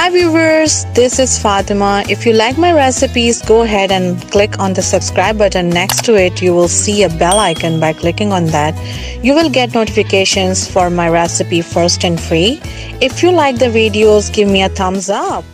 Hi viewers, this is Fatima. If you like my recipes, go ahead and click on the subscribe button. Next to it, you will see a bell icon. By clicking on that, you will get notifications for my recipe first and free. If you like the videos, give me a thumbs up.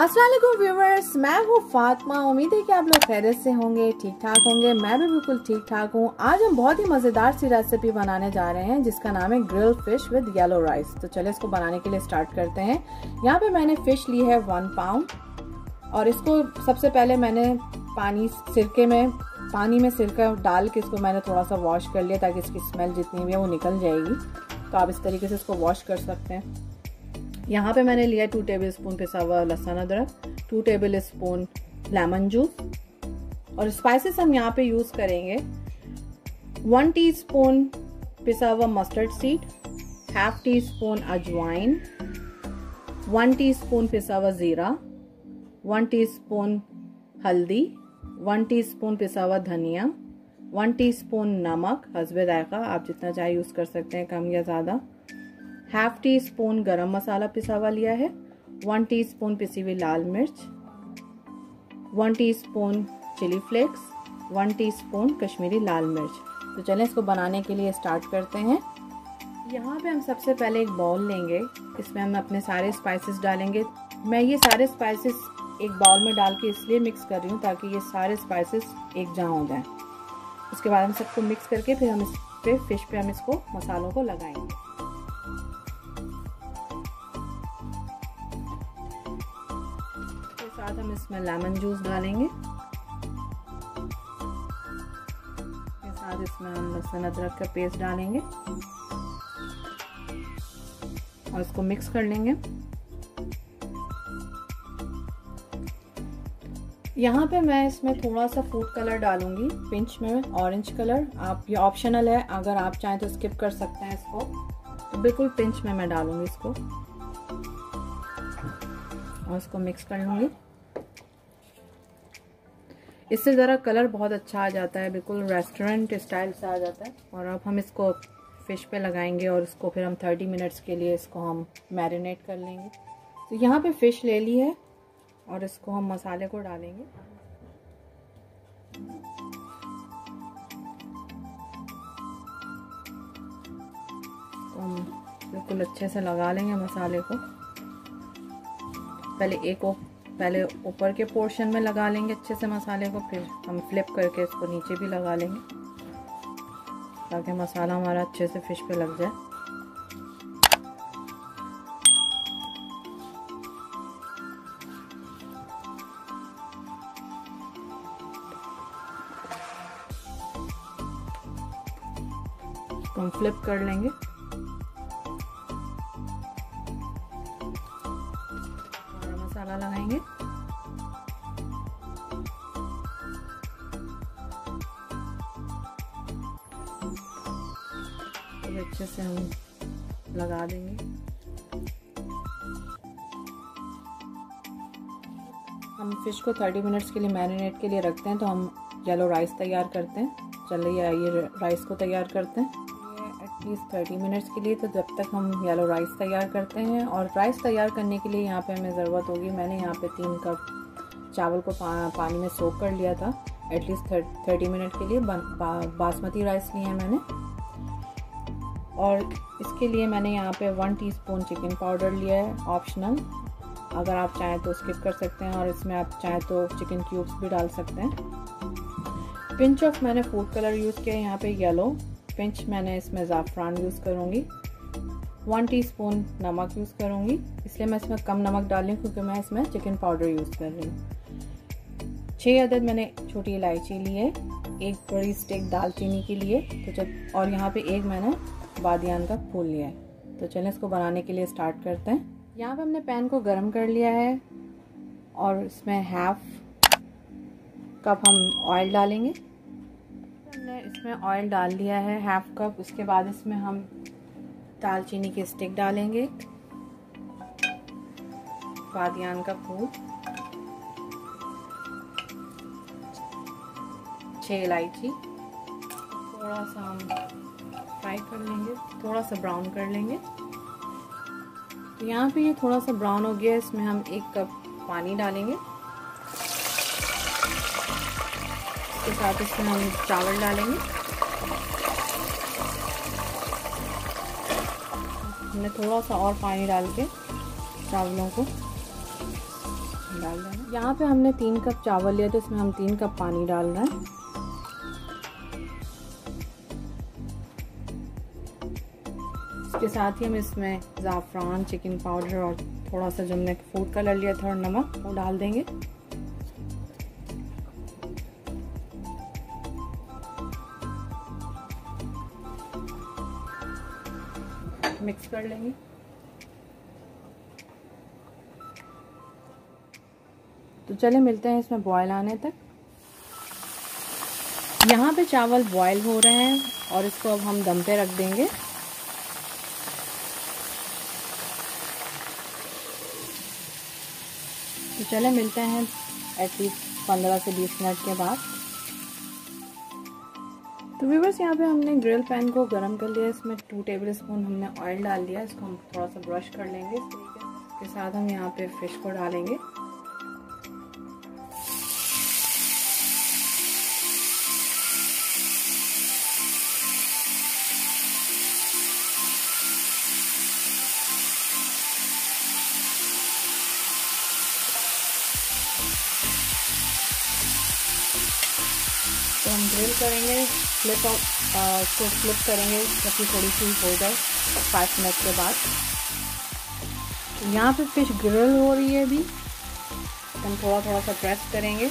अस्सलामुअलैकुम viewers, मैं हूँ फातिमा। उम्मीद है कि आप लोग खैरियत से होंगे, ठीक ठाक होंगे। मैं भी बिल्कुल ठीक ठाक हूँ। आज हम बहुत ही मज़ेदार सी रेसिपी बनाने जा रहे हैं जिसका नाम है grill fish with yellow rice. तो चलिए इसको बनाने के लिए स्टार्ट करते हैं। यहाँ पे मैंने फिश ली है 1 पाउंड और इसको सबसे पहले मैंने पानी में सिरका डाल के इसको मैंने थोड़ा सा वॉश कर लिया ताकि इसकी स्मेल जितनी भी है वो निकल जाएगी। तो आप इस तरीके से इसको वॉश कर सकते हैं। यहाँ पे मैंने लिया 2 टेबलस्पून पिसा हुआ लहसुन अदरक, 2 टेबलस्पून लेमन जूस, और स्पाइसेस हम यहाँ पे यूज़ करेंगे 1 टीस्पून पिसा हुआ मस्टर्ड सीड, हाफ टीस्पून अजवाइन, 1 टीस्पून पिसा हुआ ज़ीरा, 1 टीस्पून हल्दी, 1 टीस्पून पिसा हुआ धनिया, 1 टीस्पून नमक हस्बे ज़ायक़ा, आप जितना चाहे यूज़ कर सकते हैं कम या ज़्यादा, हाफ टी स्पून गरम मसाला पिसा हुआ लिया है, 1 टीस्पून पिसी हुई लाल मिर्च, 1 teaspoon chilli flakes, 1 teaspoon Kashmiri लाल मिर्च। तो चलें इसको बनाने के लिए स्टार्ट करते हैं। यहाँ पे हम सबसे पहले एक बाउल लेंगे, इसमें हम अपने सारे स्पाइसेस डालेंगे। मैं ये सारे स्पाइसेस एक बाउल में डाल के इसलिए मिक्स कर रही हूँ ताकि ये सारे स्पाइसेस एक जहाँ हो जाएँ। उसके बाद हम सबको मिक्स करके फिर हम इस पर फिश पे हम इसको मसालों को लगाएंगे। साथ हम इसमें लेमन जूस डालेंगे, साथ इसमें हम लहसुन अदरक का पेस्ट डालेंगे और इसको मिक्स कर लेंगे। यहाँ पे मैं इसमें थोड़ा सा फूड कलर डालूंगी पिंच में, ऑरेंज कलर। आप ये ऑप्शनल है, अगर आप चाहें तो स्किप कर सकते हैं इसको। तो बिल्कुल पिंच में मैं डालूंगी इसको और इसको मिक्स कर लूँगी। इससे ज़रा कलर बहुत अच्छा आ जाता है, बिल्कुल रेस्टोरेंट स्टाइल से आ जाता है। और अब हम इसको फिश पे लगाएंगे और इसको फिर हम 30 मिनट्स के लिए इसको हम मैरिनेट कर लेंगे। तो यहाँ पे फ़िश ले ली है और इसको हम मसाले को डालेंगे। तो हम बिल्कुल अच्छे से लगा लेंगे मसाले को। पहले ऊपर के पोर्शन में लगा लेंगे अच्छे से मसाले को, फिर हम फ्लिप करके इसको नीचे भी लगा लेंगे ताकि मसाला हमारा अच्छे से फिश पे लग जाए। तो हम फ्लिप कर लेंगे। लगाएंगे तो अच्छे से हम लगा देंगे। हम फिश को 30 मिनट्स के लिए मैरिनेट के लिए रखते हैं। तो हम येलो राइस तैयार करते हैं। चलिए ये राइस को तैयार करते हैं, एटलीस्ट 30 मिनट्स के लिए। तो जब तक हम येलो राइस तैयार करते हैं, और राइस तैयार करने के लिए यहाँ पे हमें ज़रूरत होगी, मैंने यहाँ पे 3 कप चावल को पानी में सोक कर लिया था एटलीस्ट 30 मिनट के लिए। बासमती राइस लिए है मैंने, और इसके लिए मैंने यहाँ पे 1 टीस्पून चिकन पाउडर लिया है, ऑप्शनल। अगर आप चाहें तो स्किप कर सकते हैं और इसमें आप चाहें तो चिकन क्यूब्स भी डाल सकते हैं। पिंच ऑफ मैंने फूड कलर यूज़ किया है यहाँ पर, येलो पिंच। मैंने इसमें ज़ाफ़रान यूज़ करूँगी, 1 टीस्पून नमक यूज़ करूँगी, इसलिए मैं इसमें कम नमक डाल रही हूँ क्योंकि मैं इसमें चिकन पाउडर यूज़ कर रही हूँ। 6 अदद मैंने छोटी इलायची ली है, 1 बड़ी स्टिक दालचीनी के लिए। तो जब और यहाँ पे 1 मैंने बादियान का फूल लिया है। तो चलें इसको बनाने के लिए स्टार्ट करते हैं। यहाँ पर हमने पैन को गर्म कर लिया है और इसमें हाफ कप हम ऑयल डालेंगे। हमने इसमें ऑयल डाल लिया है ½ कप। उसके बाद इसमें हम दालचीनी के स्टिक डालेंगे, बादियान का फूल, छः इलायची, थोड़ा सा हम फ्राई कर लेंगे, थोड़ा सा ब्राउन कर लेंगे। तो यहाँ पे ये थोड़ा सा ब्राउन हो गया, इसमें हम 1 कप पानी डालेंगे। इसके साथ इसमें हम चावल डालेंगे। हमने थोड़ा सा और पानी डाल के चावलों को डाल देना। यहाँ पे हमने 3 कप चावल लिया तो इसमें हम 3 कप पानी डाल रहे हैं। इसके साथ ही हम इसमें ज़ाफ़रान, चिकन पाउडर और थोड़ा सा जो हमने फूड कलर लिया था और नमक, वो डाल देंगे। मिक्स कर लेंगे। तो चले मिलते हैं इसमें बॉयल आने तक। यहाँ पे चावल बॉयल हो रहे हैं और इसको अब हम दम पे रख देंगे। तो चले मिलते हैं एटलीस्ट 15 से 20 मिनट के बाद। तो व्यूवर्स, यहाँ पे हमने ग्रिल पैन को गरम कर लिया, इसमें 2 टेबल स्पून हमने ऑयल डाल दिया। इसको हम थोड़ा सा ब्रश कर लेंगे। इसके साथ हम यहाँ पे फिश को डालेंगे। तो हम ग्रिल करेंगे, फ्लिप करेंगे ताकि थोड़ी सी हो जाए 5 मिनट के बाद। यहाँ पे फिश ग्रिल हो रही है अभी, तो हम थोड़ा सा प्रेस करेंगे।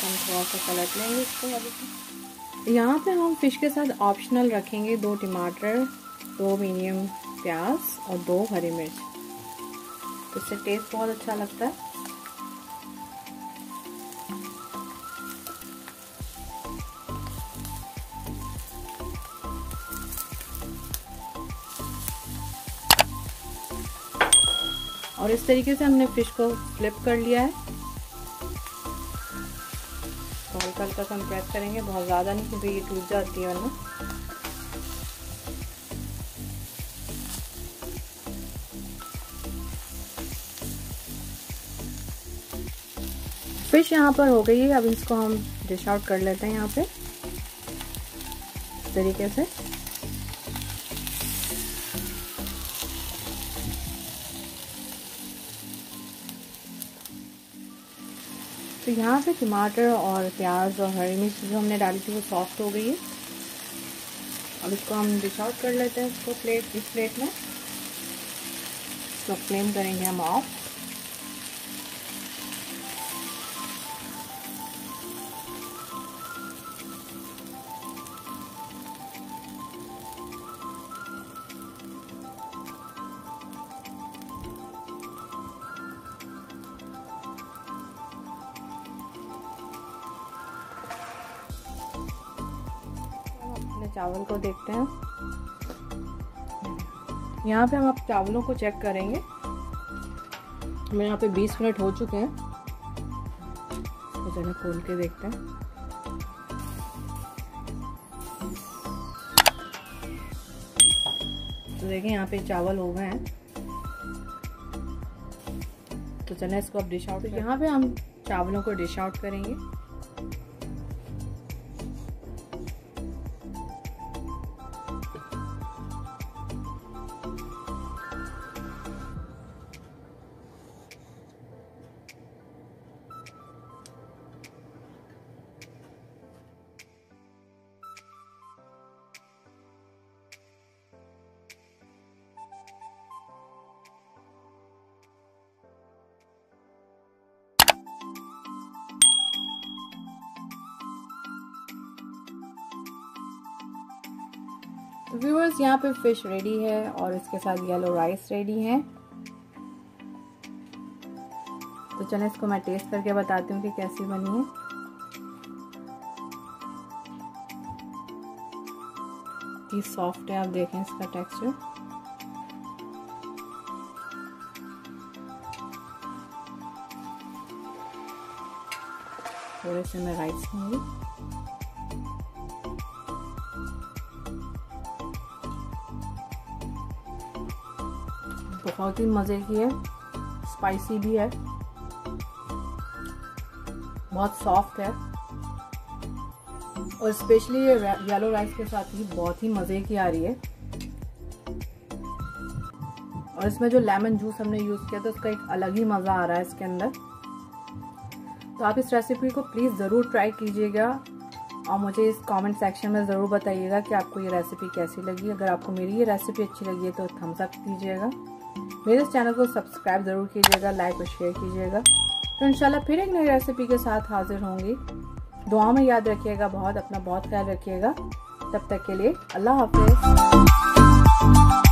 हम थोड़ा सा पलट लेंगे इसको। अभी यहाँ पे हम फिश के साथ ऑप्शनल रखेंगे 2 टमाटर, 2 मीडियम प्याज और 2 हरी मिर्च। इससे टेस्ट बहुत अच्छा लगता है। और इस तरीके से हमने फिश को फ्लिप कर लिया है। हल्का हल्का हम प्रेस करेंगे, बहुत ज़्यादा नहीं क्योंकि ये टूट जाती है वरना। फिश यहाँ पर हो गई है, अब इसको हम डिश आउट कर लेते हैं यहाँ पे इस तरीके से। तो यहाँ पे टमाटर और प्याज और हरी मिर्च जो हमने डाली थी वो सॉफ्ट हो गई है। अब इसको हम डिश आउट कर लेते हैं, इसको इस प्लेट में। इसको फ्लेम करेंगे हम ऑफ। चावल को देखते हैं। यहाँ पे हम अब चावलों को चेक करेंगे। हमें यहाँ पे 20 मिनट हो चुके हैं। तो चलो खोल के देखते हैं। तो देखिए यहाँ पे चावल हो गए हैं। तो चलो इसको अब डिश आउट। तो यहाँ पे हम चावलों को डिश आउट करेंगे। व्यूअर्स, यहाँ पे फिश रेडी है और इसके साथ येलो राइस रेडी है। तो चलें इसको मैं टेस्ट करके बताती हूँ कि कैसी बनी है। इतनी सॉफ्ट है, आप देखें इसका टेक्सचर। थोड़े से मैं राइस लूँगी। बहुत ही मज़े की है, स्पाइसी भी है, बहुत सॉफ्ट है और स्पेशली ये येलो राइस के साथ ही बहुत ही मज़े की आ रही है। और इसमें जो लेमन जूस हमने यूज़ किया था उसका एक अलग ही मज़ा आ रहा है इसके अंदर। तो आप इस रेसिपी को प्लीज़ ज़रूर ट्राई कीजिएगा और मुझे इस कमेंट सेक्शन में ज़रूर बताइएगा कि आपको ये रेसिपी कैसी लगी। अगर आपको मेरी ये रेसिपी अच्छी लगी है तो थम्स अप कीजिएगा, मेरे इस चैनल को सब्सक्राइब ज़रूर कीजिएगा, लाइक और शेयर कीजिएगा। तो इंशाल्लाह फिर एक नई रेसिपी के साथ हाजिर होंगी। दुआ में याद रखिएगा, बहुत अपना बहुत ख्याल रखिएगा। तब तक के लिए अल्लाह हाफ़िज़।